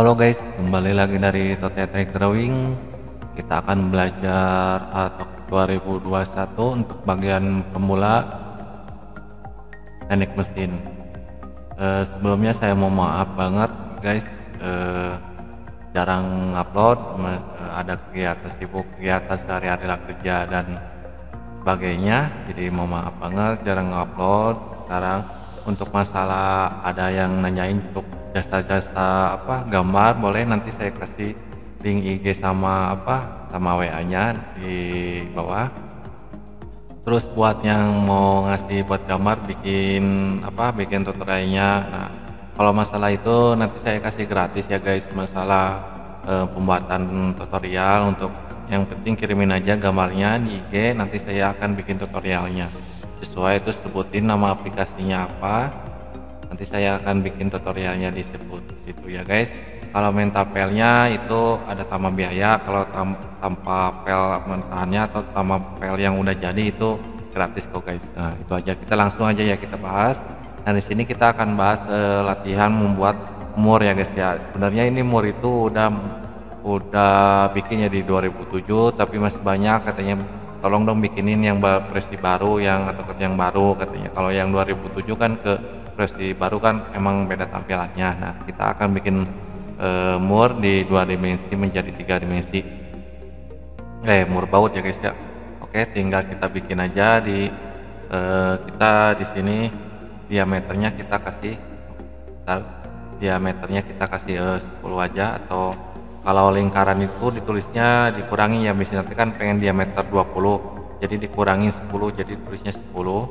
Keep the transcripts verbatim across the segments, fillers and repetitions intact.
Halo guys, kembali lagi dari Tutorial Teknik Drawing. Kita akan belajar AutoCAD dua ribu dua puluh satu untuk bagian pemula teknik mesin. Eh, sebelumnya saya mau maaf banget guys, eh, jarang upload, ada kegiatan sibuk, kegiatan sehari-hari lah, kerja dan sebagainya. Jadi mau maaf banget jarang upload. Sekarang untuk masalah ada yang nanyain untuk jasa-jasa apa gambar, boleh nanti saya kasih link I G sama apa sama W A-nya di bawah. Terus buat yang mau ngasih buat gambar, bikin apa bikin tutorialnya. Nah, kalau masalah itu nanti saya kasih gratis ya guys, masalah eh, pembuatan tutorial. Untuk yang penting kirimin aja gambarnya di I G, nanti saya akan bikin tutorialnya sesuai, itu sebutin nama aplikasinya apa. Nanti saya akan bikin tutorialnya disebut situ ya guys. Kalau minta pelnya itu ada tambah biaya, kalau tam tanpa pel mentahannya atau tambah pel yang udah jadi itu gratis kok guys. Nah itu aja, kita langsung aja ya kita bahas. Nah di sini kita akan bahas eh, latihan membuat mur ya guys ya. Sebenarnya ini mur itu udah udah bikinnya di dua ribu tujuh, tapi masih banyak katanya tolong dong bikinin yang versi baru yang atau yang baru katanya. Kalau yang dua ribu tujuh kan ke versi baru kan emang beda tampilannya. Nah kita akan bikin e, mur di dua dimensi menjadi tiga dimensi, eh mur baut ya guys ya. Oke, tinggal kita bikin aja di e, kita di sini diameternya kita kasih bentar, diameternya kita kasih e, sepuluh aja, atau kalau lingkaran itu ditulisnya dikurangi ya, misalnya nanti kan pengen diameter dua puluh jadi dikurangi sepuluh, jadi tulisnya sepuluh.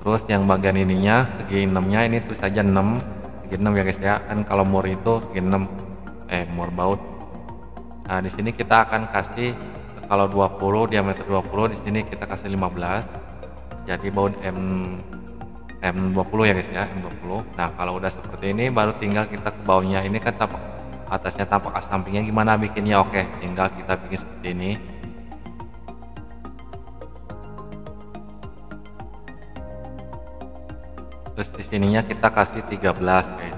Terus yang bagian ininya segi enamnya ini tulis aja enam, segi enam ya guys ya, kan kalau mur itu segi enam, eh mur baut. Nah di sini kita akan kasih, kalau dua puluh diameter dua puluh, di sini kita kasih lima belas, jadi baut m m dua puluh ya guys ya, m dua puluh. Nah kalau udah seperti ini baru tinggal kita ke bawahnya. Ini kan tapak atasnya, tapak sampingnya gimana bikinnya. Oke, tinggal kita bikin seperti ini. Terus di sininya kita kasih tiga belas guys.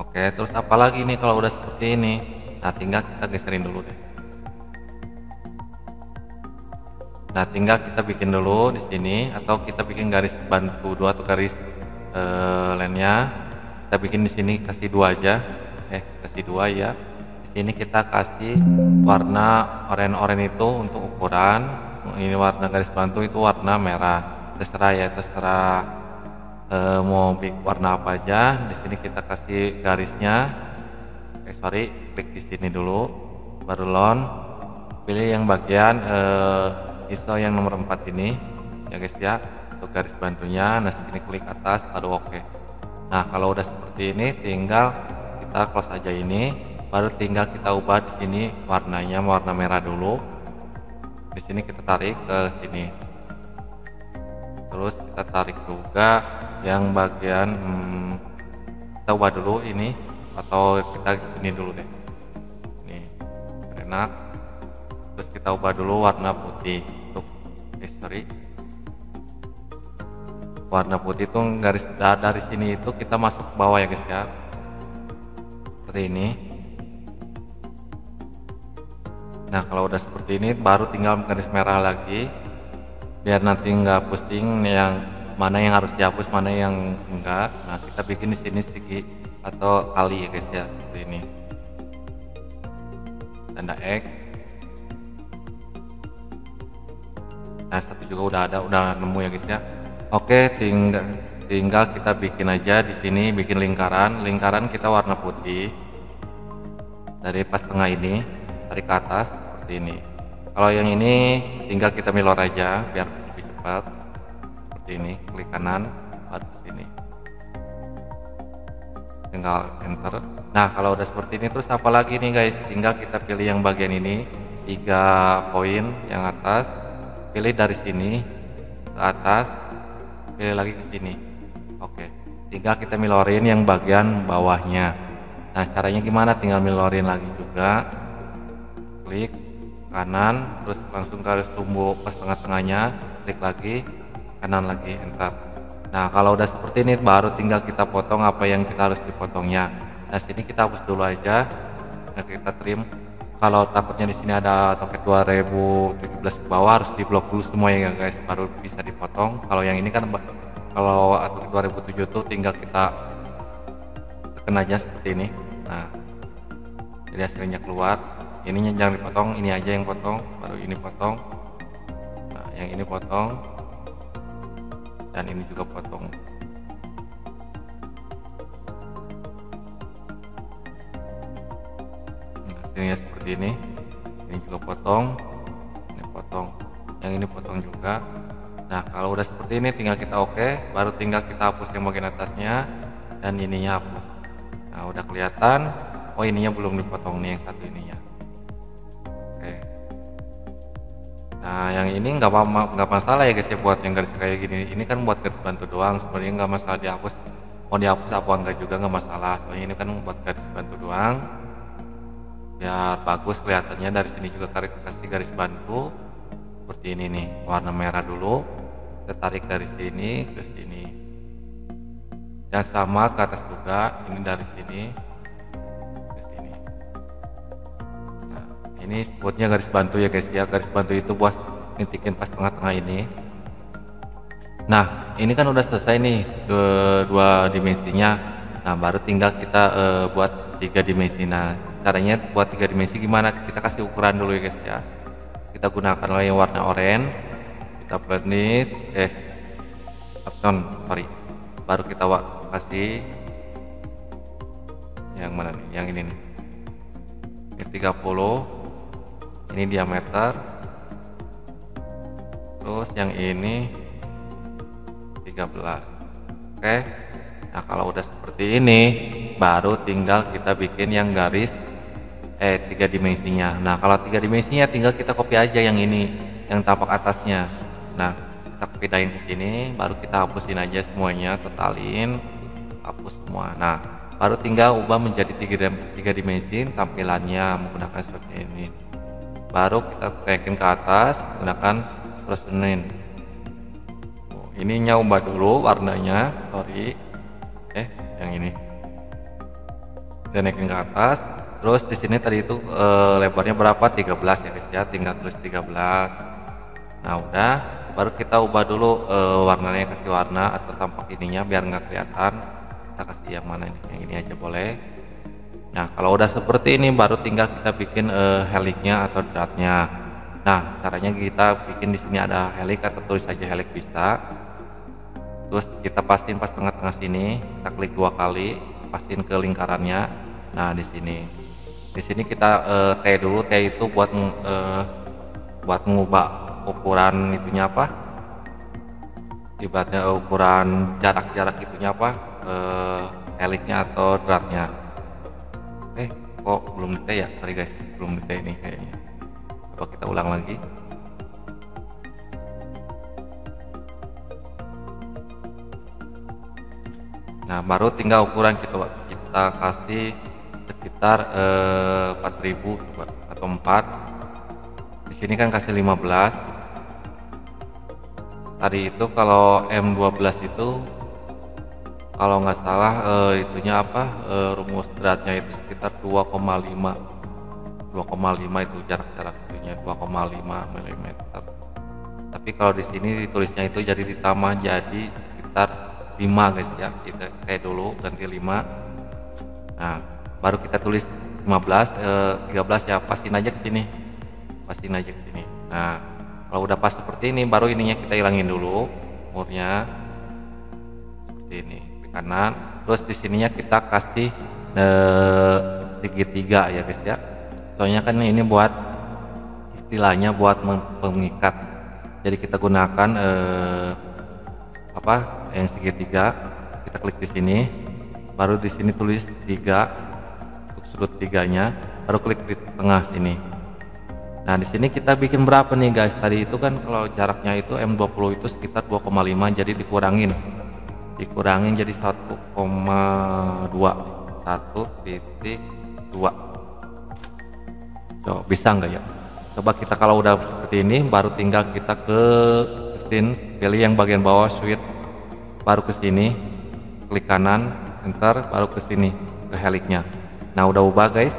Oke, terus apalagi nih kalau udah seperti ini. Nah tinggal kita geserin dulu deh. Nah tinggal kita bikin dulu di sini, atau kita bikin garis bantu dua atau garis uh, lainnya. Kita bikin di sini kasih dua aja. Eh kasih dua ya. Di sini kita kasih warna oranye-oranye itu untuk ukuran. Ini warna garis bantu itu warna merah, terserah ya, terserah e, mau warna apa aja. Di sini kita kasih garisnya, eh sorry, klik di sini dulu, baru lon, pilih yang bagian e, I S O yang nomor empat ini ya guys ya, untuk garis bantunya. Nah sini klik atas, aduh oke. Okay. Nah kalau udah seperti ini tinggal kita close aja ini, baru tinggal kita ubah di sini warnanya warna merah dulu. Di sini kita tarik ke sini, terus kita tarik juga yang bagian hmm, kita ubah dulu ini, atau kita sini dulu deh, ini enak. Terus kita ubah dulu warna putih untuk history. Warna putih itu garis dari sini itu kita masuk ke bawah ya guys ya, seperti ini. Nah kalau udah seperti ini baru tinggal garis merah lagi, biar nanti nggak pusing yang mana yang harus dihapus mana yang enggak. Nah kita bikin di sini segi atau kali ya guys ya, seperti ini tanda X. Nah satu juga udah ada, udah nemu ya guys ya. Oke, tinggal tinggal kita bikin aja di sini, bikin lingkaran. Lingkaran kita warna putih dari pas tengah ini, tarik ke atas seperti ini. Kalau yang ini tinggal kita milor aja biar lebih cepat, seperti ini, klik kanan ke sini, tinggal enter. Nah kalau udah seperti ini terus apalagi nih guys, tinggal kita pilih yang bagian ini tiga poin yang atas, pilih dari sini ke atas, pilih lagi ke sini. Oke, tinggal kita milorin yang bagian bawahnya. Nah caranya gimana, tinggal milorin lagi juga, klik kanan, terus langsung garis tumbuh pas tengah-tengahnya, klik lagi kanan lagi, enter. Nah, kalau udah seperti ini baru tinggal kita potong apa yang kita harus dipotongnya. Nah, sini kita hapus dulu aja. Nah, kita trim. Kalau takutnya di sini ada AutoCAD dua ribu tujuh belas ke bawah, harus diblok dulu semua ya guys, baru bisa dipotong. Kalau yang ini kan kalau AutoCAD dua ribu tujuh tuh tinggal kita tekan aja seperti ini. Nah, jadi hasilnya keluar. Ininya jangan dipotong, ini aja yang potong, baru ini potong. Nah, yang ini potong. Dan ini juga potong. Nah, hasilnya seperti ini. Ini juga potong, ini potong, yang ini potong juga. Nah, kalau udah seperti ini tinggal kita oke, okay, baru tinggal kita hapus yang bagian atasnya dan ininya hapus. Nah, udah kelihatan. Oh, ininya belum dipotong nih yang satu ininya. Oke. Okay. Nah, yang ini nggak nggak masalah ya guys ya, buat yang garis kayak gini ini kan buat garis bantu doang, sebenarnya nggak masalah dihapus, mau dihapus apa enggak juga nggak masalah, soalnya ini kan buat garis bantu doang biar bagus kelihatannya. Dari sini juga tarik, kasih garis bantu seperti ini nih, warna merah dulu kita tarik dari sini ke sini dan sama ke atas juga, ini dari sini ini sebutnya garis bantu ya guys ya. Garis bantu itu buat ngetikin pas tengah-tengah ini. Nah, ini kan udah selesai nih dua dimensinya. Nah, baru tinggal kita uh, buat tiga dimensi. Nah, caranya buat tiga dimensi gimana, kita kasih ukuran dulu ya guys ya. Kita gunakan yang warna oranye, kita blending eh option sorry baru kita kasih yang mana nih, yang ini nih. tiga puluh ini diameter, terus yang ini tiga belas. Oke. Nah, kalau udah seperti ini baru tinggal kita bikin yang garis eh tiga dimensinya. Nah, kalau tiga dimensinya tinggal kita copy aja yang ini, yang tapak atasnya. Nah, kita pindahin ke sini, baru kita hapusin aja semuanya, totalin, hapus semua. Nah, baru tinggal ubah menjadi tiga, tiga dimensi tampilannya menggunakan shot ini. Baru kita tekan ke atas gunakan prosenin. Oh, ininya ubah dulu warnanya, sorry eh yang ini kita naikin ke atas. Terus di sini tadi itu e, lebarnya berapa, tiga belas ya guys ya, tinggal tulis tiga belas. Nah, udah baru kita ubah dulu e, warnanya, kasih warna atau tampak ininya biar nggak kelihatan, kita kasih yang mana ini, yang ini aja boleh. Nah, kalau udah seperti ini baru tinggal kita bikin uh, heliknya atau dratnya. Nah, caranya kita bikin di sini ada helik atau tulis aja helik bisa. Terus kita pastiin pas tengah-tengah sini, kita klik dua kali, pastiin ke lingkarannya. Nah, di sini, di sini kita uh, T dulu, T itu buat uh, buat mengubah ukuran itunya apa? Ibaratnya ukuran jarak-jarak itunya apa? Uh, heliknya atau dratnya. Eh, kok belum detail ya? Sorry guys, belum detail ini kayaknya. Coba kita ulang lagi. Nah, baru tinggal ukuran kita kita kasih sekitar eh, empat ribu coba, atau empat. Di sini kan kasih lima belas. Tadi itu kalau M dua belas itu kalau nggak salah eh, itunya apa eh, rumus dratnya itu sekitar dua koma lima itu jarak-jarak itunya dua koma lima milimeter. Tapi kalau di sini ditulisnya itu jadi ditambah jadi sekitar lima guys ya, kita kayak dulu ganti lima. Nah, baru kita tulis lima belas eh, tiga belas ya, pastiin aja ke sini, pastiin aja ke sini. Nah, kalau udah pas seperti ini baru ininya kita hilangin dulu murnya seperti ini kanan. Terus di sininya kita kasih eh, segitiga ya guys ya, soalnya kan ini buat istilahnya buat pengikat, jadi kita gunakan eh, apa yang segitiga, kita klik di sini, baru di sini tulis tiga untuk sudut tiganya, baru klik di tengah sini. Nah, di sini kita bikin berapa nih guys, tadi itu kan kalau jaraknya itu M dua puluh itu sekitar dua koma lima, jadi dikurangin dikurangin jadi satu koma dua satu titik dua. Coba bisa enggak ya, coba kita kalau udah seperti ini baru tinggal kita ke fifteen, pilih yang bagian bawah switch baru ke sini, klik kanan, enter, baru ke sini, ke heliknya. Nah, udah ubah guys.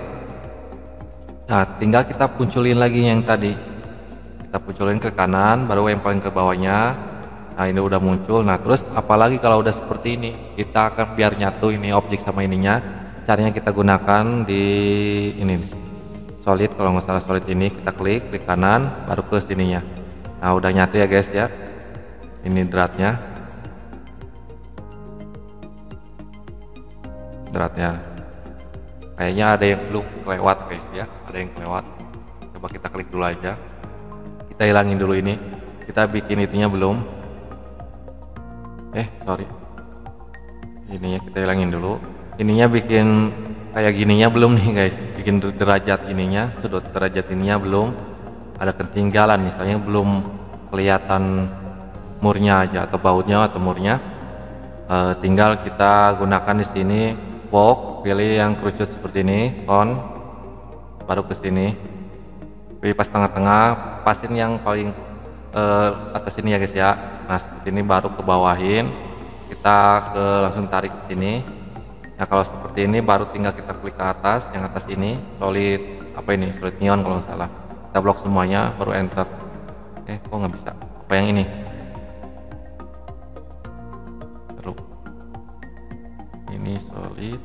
Nah, tinggal kita punculin lagi yang tadi. Kita punculin ke kanan, baru yang paling ke bawahnya. Nah, ini udah muncul. Nah, terus apalagi kalau udah seperti ini, kita akan biar nyatu ini objek sama ininya. Caranya kita gunakan di ini nih. Solid, kalau nggak salah solid ini, kita klik, klik kanan, baru ke sininya. Nah, udah nyatu ya guys ya. Ini dratnya. Dratnya. Kayaknya ada yang belum kelewat guys ya, ada yang kelewat. Coba kita klik dulu aja. Kita hilangin dulu ini. Kita bikin itunya belum. Eh, sorry. Ininya kita hilangin dulu. Ininya bikin kayak gininya belum nih guys. Bikin derajat ininya, sudut derajat ininya belum. Ada ketinggalan misalnya belum kelihatan murnya aja atau bautnya atau murnya. E, tinggal kita gunakan di sini box, pilih yang kerucut seperti ini, on, baru ke sini, pilih pas tengah-tengah, pasin yang paling e, atas ini ya guys ya. Nah seperti ini baru ke bawahin, kita ke langsung tarik ke sini. Nah kalau seperti ini baru tinggal kita klik ke atas, yang atas ini solid apa ini, solid neon kalau nggak salah. Kita blok semuanya, baru enter. Eh kok nggak bisa? Apa yang ini? Ini solid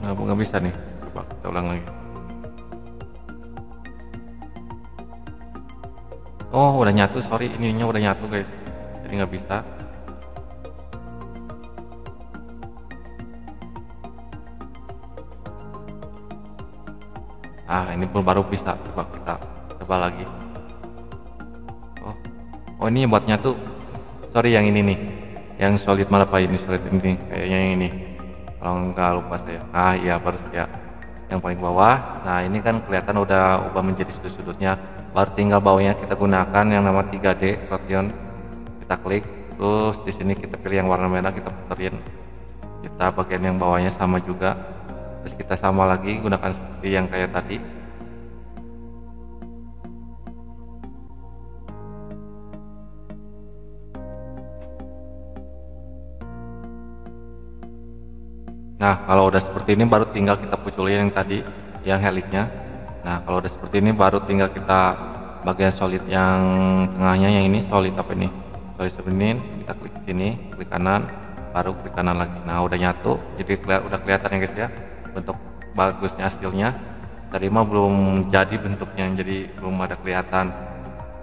nggak, nggak bisa nih, coba kita ulang lagi. Oh udah nyatu, sorry ininya udah nyatu guys, jadi nggak bisa. Ah ini pun baru bisa, coba kita coba lagi. Oh, oh ini buat nyatu, sorry yang ini nih, yang solid malah apa ini, solid ini kayaknya yang ini kalau nggak lupa saya. Ah iya baru ya yang paling bawah. Nah ini kan kelihatan udah ubah menjadi sudut-sudutnya, baru tinggal bawahnya kita gunakan yang nama tiga D rotation, kita klik, terus di sini kita pilih yang warna merah, kita puterin, kita bagian yang bawahnya sama juga, terus kita sama lagi gunakan seperti yang kayak tadi. Nah kalau udah seperti ini baru tinggal kita puculin yang tadi yang heliknya. Nah kalau udah seperti ini baru tinggal kita bagian solid yang tengahnya, yang ini solid apa ini, solid seperti ini, kita klik sini, klik kanan, baru klik kanan lagi. Nah udah nyatu, jadi keli udah kelihatan ya guys ya bentuk bagusnya hasilnya. Tadi mah belum jadi bentuknya, jadi belum ada kelihatan,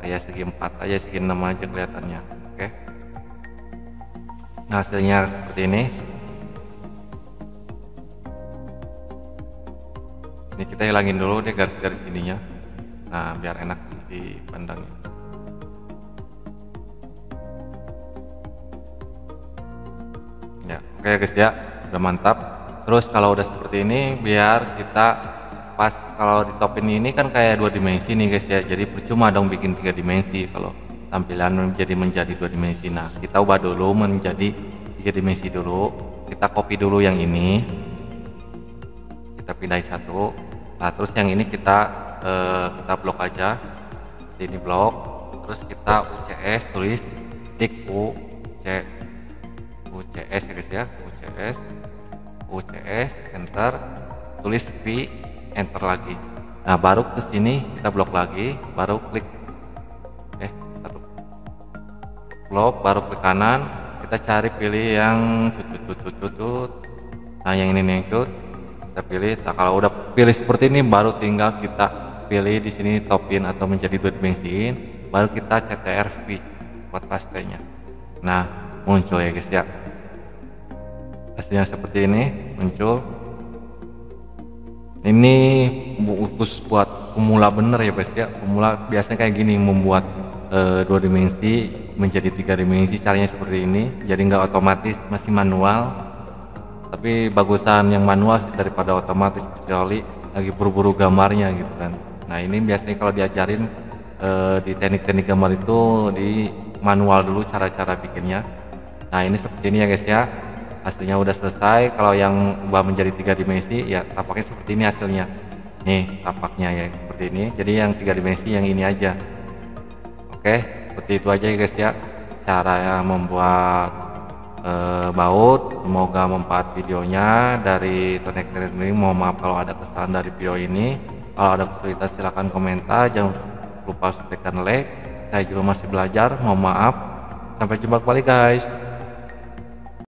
kayak segi empat aja, segi enam aja kelihatannya. Oke, nah hasilnya seperti ini. Ini kita hilangin dulu deh garis-garis ininya. Nah, biar enak dipandang. Ya, oke guys ya, udah mantap. Terus kalau udah seperti ini, biar kita pas kalau ditopin ini kan kayak dua dimensi nih guys ya. Jadi percuma dong bikin tiga dimensi kalau tampilan menjadi menjadi dua dimensi. Nah, kita ubah dulu menjadi tiga dimensi dulu. Kita copy dulu yang ini. Kita pindahin satu, nah terus yang ini kita eh, kita blok aja, ini blok, terus kita U C S, tulis tik U C U C S ya guys ya, U C S U C S enter, tulis V enter lagi. Nah baru ke sini kita blok lagi, baru klik eh satu blok, baru ke kanan, kita cari pilih yang cut cut cut cut. Nah yang ini nih cut, kita pilih. Nah, kalau udah pilih seperti ini baru tinggal kita pilih di sini topin atau menjadi dua dimensi, baru kita C T R V buat pastenya. Nah muncul ya guys ya hasilnya seperti ini, muncul ini khusus buat pemula bener ya guys ya. Pemula biasanya kayak gini membuat e, dua dimensi menjadi tiga dimensi, caranya seperti ini, jadi nggak otomatis, masih manual. Tapi bagusan yang manual sih daripada otomatis, kecuali lagi buru-buru gambarnya gitu kan. Nah ini biasanya kalau diajarin eh, di teknik-teknik gambar itu di manual dulu cara-cara bikinnya. Nah ini seperti ini ya guys ya hasilnya udah selesai. Kalau yang ubah menjadi tiga dimensi ya tapaknya seperti ini hasilnya nih, tapaknya ya seperti ini, jadi yang tiga dimensi yang ini aja. Oke. seperti itu aja ya guys ya, cara membuat e, baut. Semoga manfaat videonya dari Tutorial Teknik Drawing. Mohon maaf kalau ada kesan dari video ini, kalau ada kesulitan silahkan komentar, jangan lupa subscribe dan like. Saya juga masih belajar, mohon maaf. Sampai jumpa kembali guys.